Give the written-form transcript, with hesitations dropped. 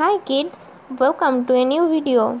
Hi kids, welcome to a new video.